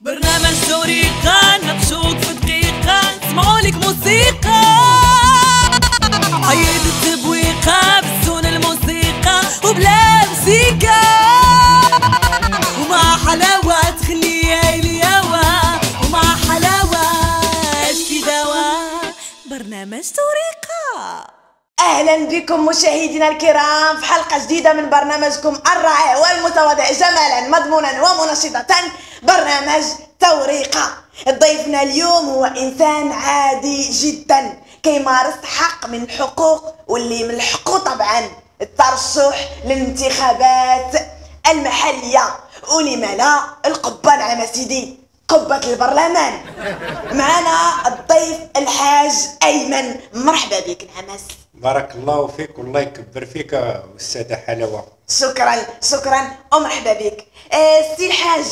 برنامج توري 9 نبشوك في دقيقة نسمعوا لك موسيقى عيد التبويقة بسون الموسيقى وبلا موسيقى ومع حلاوة تخليها اليوا ومع حلاوة اشكي دوا برنامج توري 9. اهلا بكم مشاهدينا الكرام في حلقه جديده من برنامجكم الرائع والمتواضع جمالا مضمونا ومنشطه برنامج توريقه. ضيفنا اليوم هو انسان عادي جدا كيمارس حق من الحقوق واللي من حقه طبعا الترشح للانتخابات المحليه ولما لا القبه العامه سيدي قبه البرلمان. معنا الضيف الحاج ايمن، مرحبا بك العماس. بارك الله فيك والله يكبر فيك والساده حلاوه. شكرا ومرحبا بك. سي الحاج،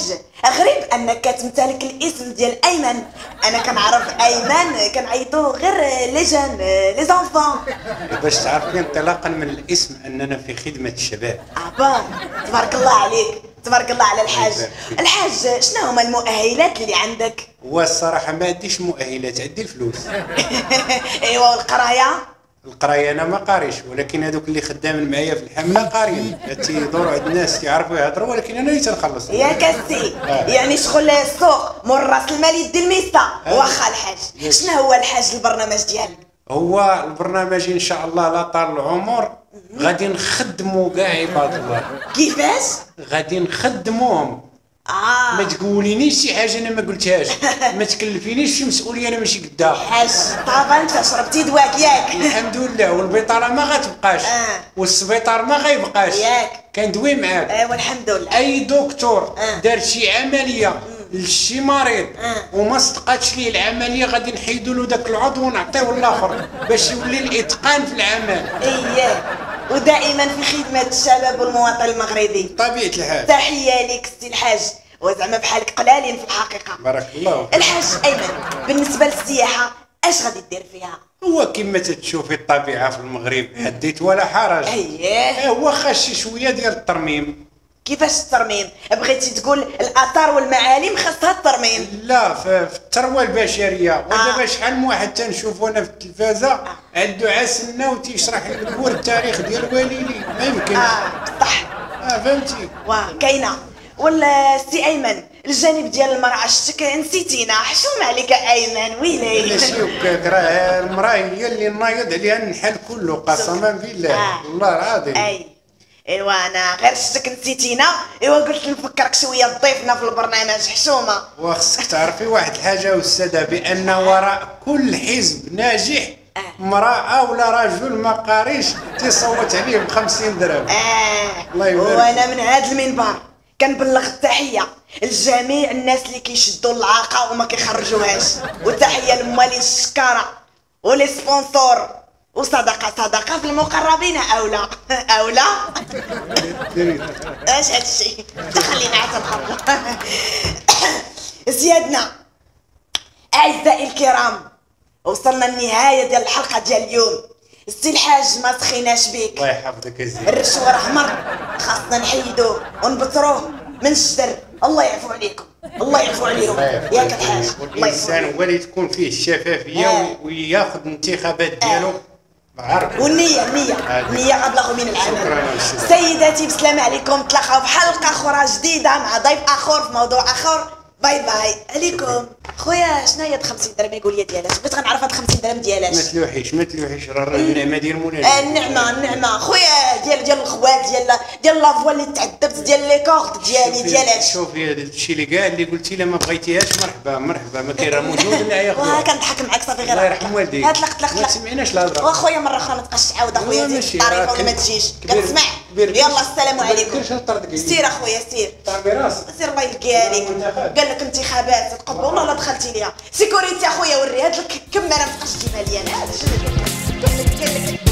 غريب انك تمتلك الاسم ديال ايمن. انا كنعرف ايمن كنعيطوه غير لي جون لي زونفون. باش تعرفين انطلاقا من الاسم اننا في خدمه الشباب. اه تبارك الله عليك، تبارك الله على الحاج. الحاج شنو هما المؤهلات اللي عندك؟ والصراحه ما عنديش مؤهلات، عندي الفلوس. ايوا والقرايه؟ القرايه انا ما قاريش، ولكن هذوك اللي خدامين معايا في الحمله قاريين، تيدوروا عند الناس تيعرفوا يهضروا، ولكن انا اللي تنخلص. يا كاسي يعني شغل السوق مور راس المال يدي الميسه. واخا الحاج، شنو هو الحاج البرنامج ديالك؟ هو البرنامج ان شاء الله لا طال العمر غادي نخدموا كاع عباد الله. كيفاش؟ غادي نخدموهم. ما تقولينيش شي حاجه انا ما قلتهاش، ما تكلفينيش شي مسؤوليه انا ماشي قدها. الحاج طابا انت شربتي دواك ياك؟ الحمد لله، والبطاله ما غتبقاش والسبيطار ما غيبقاش ياك، كندوي معاك. ايوا الحمد لله. اي دكتور دار شي عمليه لشي مريض وما صدقاتش ليه العمليه غادي نحيدوا له داك العضو ونعطيه الاخر باش يولي الاتقان في العمل. اييه، ودائما في خدمه الشباب والمواطن المغربي. طبيعه الحال. تحيه لك سي الحاج، وزعما بحالك قلالين في الحقيقه. بارك الله فيك. الحاج ايمن، بالنسبه للسياحه اش غادي دير فيها؟ هو كما تتشوفي الطبيعه في المغرب حديت ولا حرج. اييه، هو خاص شي شويه ديال الترميم. كيفاش الترميم؟ بغيتي تقول الاثار والمعالم خاصها الترميم؟ لا، في الثروه البشريه. ودابا شحال من واحد تنشوفو انا في التلفازه عنده عسلنا وتيشرح لك الكور التاريخ ديال واليلي، ما يمكنش. صح. فهمتي؟ كاينه. ولا سي ايمن، الجانب ديال المراه شتك نسيتينا، حشومه عليك ايمن ويلي. لا شي وكاك، راه المراه هي اللي نايض عليها النحل كله قسما بالله. والله العظيم. ايوا انا غير شتك نسيتينا. ايوا قلت نفكرك شويه ضيفنا في البرنامج حشومه. وخصك تعرفي واحد الحاجه والساده بان وراء كل حزب ناجح امراه ولا رجل ما قاريش تصوت عليه ب 50 درهم. الله يبارك. وانا من هذا المنبر كنبلغ التحيه لجميع الناس اللي كيشدوا العاقه وما كيخرجوهاش، وتحيه لمالي الشكاره ولي سبونسور، وصدقه صدقه في المقربين اولى. اولى اش هاد الشيء؟ تخلينا عاد نخرجوا. سيادنا اعزائي الكرام، وصلنا للنهايه ديال الحلقه ديال اليوم. السي الحاج ما تخيناش بيك، الله يحفظك الزين. الرشوه راه مر، خاصنا نحيدوه ونبتروه من الشجر. الله يعفو عليكم، الله يعفو عليهم. ياك الحاج، الانسان هو اللي تكون فيه الشفافيه وياخذ الانتخابات ديالو والنية النية أبلغ من العمل. سيداتي بسلامة عليكم، تلاقاو في حلقة أخرى جديدة مع ضيف آخر في موضوع آخر. باي باي عليكم. خويا شنو هي 50 درهم؟ يقول لي ديالاش، بغيت غنعرف هاد 50 درهم ديالاش. ما تلوحيش ما تلوحيش، راه النعمة ديال مولانا. النعمة النعمة خويا ديال الخوات ديال لافوا اللي تعذبت، ديال لي كورد ديالي ديال هادشي. شوفي هذا الشيء اللي كاع اللي قلتي، لا ما بغيتيهاش مرحبا مرحبا، ما كاين راه موجود اللي ياخذها. كنضحك معاك صافي، غير الله يرحم والديك. هات لقط لقط ما سمعناش الهضره. واخويا مرة أخرى ما تبقاش تعاود اخويا ديك الطريقة ولا ما تجيش كنسمع. يلا السلام عليكم. سير اخويا سير. سير الله يلقي عليك. قال لك انتخابات القبه والله لا دخلتي ليها. سيكوريتي اخويا وري هاد الكمه، انا ما بقاش تجيبها لي انا. هذا شنو قال لك؟